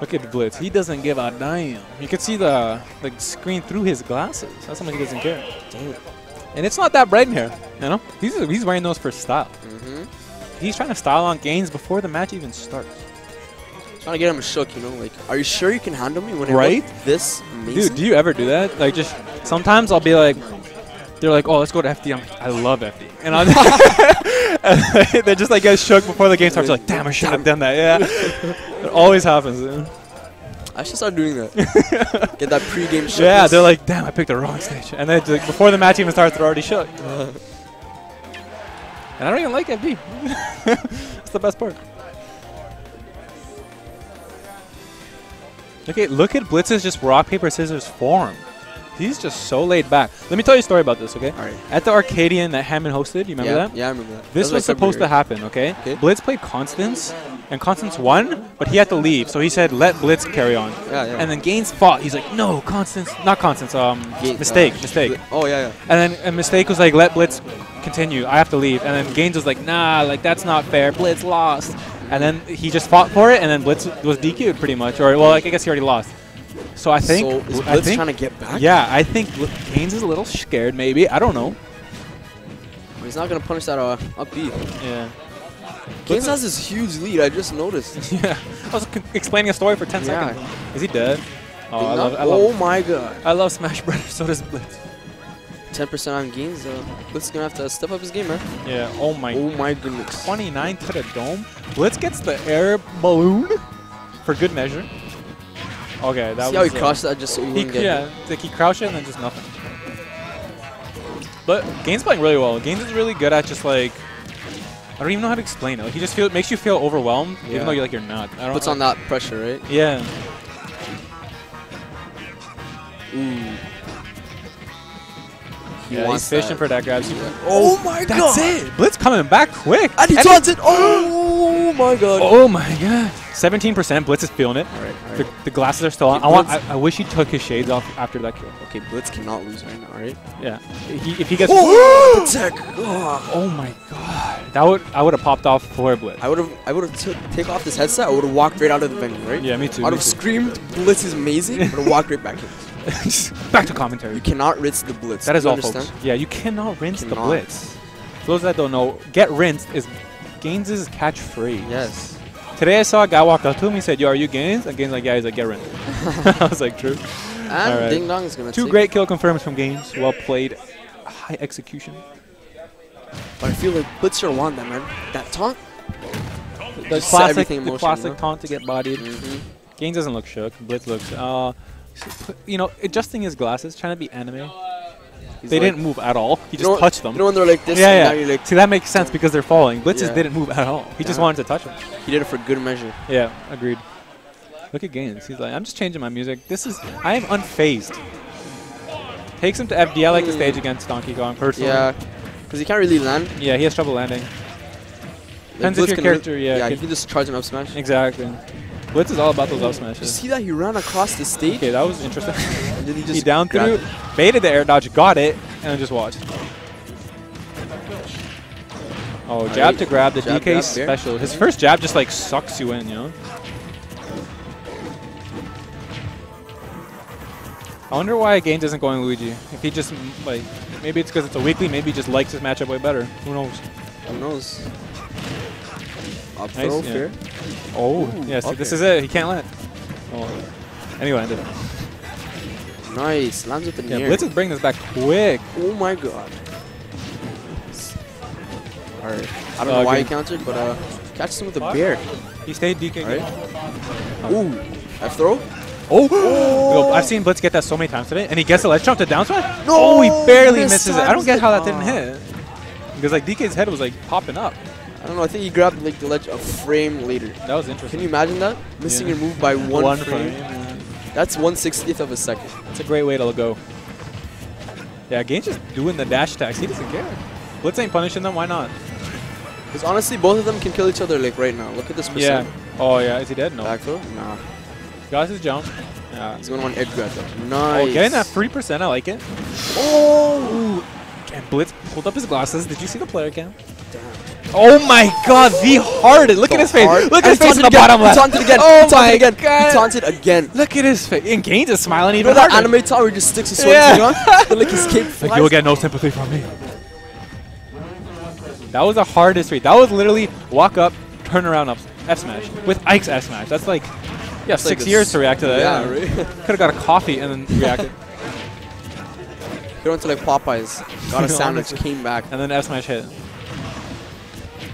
Look at Blitz. He doesn't give a damn. You can see the screen through his glasses. That's how much he doesn't care. Damn. And it's not that bright in here. You know? He's wearing those for style. Mm-hmm. He's trying to style on Gains before the match even starts. Trying to get him shook, you know? Like, are you sure you can handle me when I look this amazing? Dude, do you ever do that? Like, just sometimes I'll be like, they're like, oh, let's go to FD. I'm like, I love FD. And I'm they just like get shook before the game starts. They're like, damn, I should have done that. Yeah, it always happens. Dude. I should start doing that. Get that pre-game shook. Yeah, they're like, damn, I picked the wrong stage. And then like, before the match even starts, they're already shook. And I don't even like FD. That's the best part. Okay, look at Blitz's just rock paper scissors form. He's just so laid back. Let me tell you a story about this, okay? All right. At the Arcadian that Hammond hosted, you remember that? Yeah, I remember that. This was supposed to happen, okay? Blitz played Constance, and Constance won, but he had to leave. So he said, let Blitz carry on. Yeah, yeah. And then Gaines fought. He's like, no, Constance, not Constance, Mistake. Oh, yeah, yeah. And then Mistake was like, let Blitz continue. I have to leave. And then Gaines was like, nah, like that's not fair. Blitz lost. And then he just fought for it, and then Blitz was DQ'd pretty much. Or, well, like, I guess he already lost. So I think is Blitz trying to get back? Yeah, I think Gaines is a little scared maybe. I don't know. He's not going to punish that up B. Yeah. Gaines has this huge lead. I just noticed. Yeah. I was explaining a story for 10 seconds. Is he dead? Oh, I love my God. I love Smash Brothers. So does Blitz. 10% on Gaines. Blitz is going to have to step up his game, man. Yeah. Oh, my God. Oh, my goodness. 29 to the dome. Blitz gets the air balloon for good measure. Okay, that was. See how he crushed that just so you wouldn't get hit. Yeah, like he crouched it and then just nothing. But Gaines playing really well. Gaines is really good at just like, I don't even know how to explain it. Like, he just makes you feel overwhelmed, even though you're like you're not. I don't Puts on that pressure, right? Yeah. Ooh. Yeah, he's fishing for that grab. Oh my God! That's it. Blitz coming back quick. And he taunts it. Oh my God. Oh my God. 17%. Blitz is feeling it. All right, all right. The glasses are still on. I wish he took his shades off after that kill. Okay, Blitz cannot lose right now, right? Yeah. If he gets. Oh, tech. Oh my God. That I would have popped off for Blitz. I would have taken off this headset. I would have walked right out of the venue, right? Yeah, me too. I would have screamed, "Blitz is amazing!" I would have walked right back in. Back to commentary. You cannot rinse the Blitz. That is all, folks. Yeah, you cannot rinse the Blitz. For those that don't know, get rinsed is Gaines' catchphrase. Yes. Today I saw a guy walk up to him. He said, "Yo, are you Gaines?" And Gaines like, "Yeah." He's like, "Get rinsed." I was like, "True." And right. Ding Dong is gonna. Two great kill confirms from Gaines. Well played, high execution. But I feel like Blitz should have won that, man. That taunt. The classic taunt to get bodied. Mm-hmm. Gaines doesn't look shook. Blitz looks. You know, adjusting his glasses, trying to be anime. He's they didn't move at all. He just touched them. You know when they're like this? Yeah, yeah. And now you're like see, that makes sense because they're falling. Blitzes didn't move at all. He just wanted to touch them. He did it for good measure. Yeah, agreed. Look at Gaines. He's like, I'm just changing my music. I am unfazed. Takes him to FD. I like the stage against Donkey Kong, personally. Yeah, because he can't really land. Yeah, he has trouble landing. Depends if your character, yeah, you can just charge him up smash. Exactly. Blitz is all about those up smashes. You see that? He ran across the stage. Okay, that was interesting. And then he down threw, baited the air dodge, got it, and then just watched. Oh, jab to grab, the DK special. His first jab just like sucks you in, you know? I wonder why Gaines isn't going Luigi. If he just, like, maybe it's because it's a weekly, maybe he just likes his matchup way better. Who knows? Who knows? Up throw here. Oh, yeah, see, this is it. He can't land. Oh. Anyway, landed. Nice. Lands with the near. Yeah, Blitz is bringing this back quick. Oh, my God. All right. I don't know why he countered, but catches him with the bear. He stayed DK. All right. Ooh. F throw. Oh. Oh. I've seen Blitz get that so many times today. And he gets the ledge jump to down smash. No. Oh, he barely misses it. I don't get how that didn't hit. Because, like, DK's head was, like, popping up. I don't know, I think he grabbed like the ledge a frame later. That was interesting. Can you imagine that? Missing your move by one frame. That's 1/60th of a second. That's a great way to go. Yeah, Gaines just doing the dash attacks. He doesn't care. Blitz ain't punishing them, why not? Because honestly, both of them can kill each other like right now. Look at this percent. Yeah. Oh yeah, is he dead? No. Back throw? Nah. Got his jump. Yeah. He's going to want to edge grab though. Nice. Oh, getting that 3%, I like it. Oh! Ooh. And Blitz pulled up his glasses. Did you see the player cam? Damn. Oh my god, the hard! Look at his face! Look at his face in the bottom left! Taunted again! Oh my god! Taunted again! Look at his face! And Gains is smiling even harder! That anime tower just sticks his sword on. Like his cape flies. Like, you'll get no sympathy from me. That was the hardest rate. That was literally walk up, turn around up, F smash. With Ike's F smash. That's like, yeah, it's 6 years to react to that. Yeah, really. Could've got a coffee and then reacted. He went to like Popeyes, got a sandwich, came back. And then F smash hit.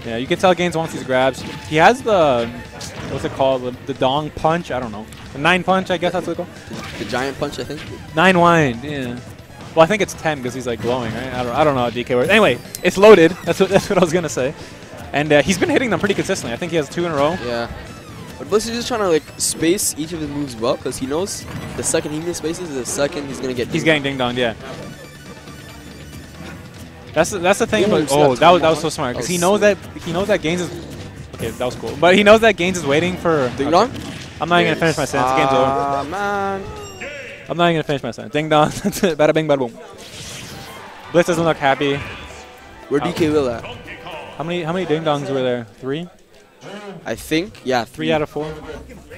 Yeah, you can tell Gains wants these grabs. He has the, what's it called, the dong punch, I don't know. The 9 punch, I guess that's what it's called. The giant punch, I think. 9 wind, yeah. Well, I think it's 10 because he's like glowing, right? I don't know how DK works. Anyway, it's loaded. That's what I was going to say. And he's been hitting them pretty consistently. I think he has 2 in a row. Yeah. But Blitz is just trying to like space each of his moves well because he knows the second he misspaces, the second he's going to get ding-donged, yeah. That's the thing. Ooh, about that was so smart because he knows that Gains is okay. That was cool, but he knows that Gains is waiting for. Ding dong. I'm not even gonna finish my sentence. Game's over. Man. I'm not even gonna finish my sentence. Ding dong. That's it. Bada bing, bada boom. Blitz doesn't look happy. Where DK will at? How many ding dongs were there? 3. I think. Yeah. 3 out of 4.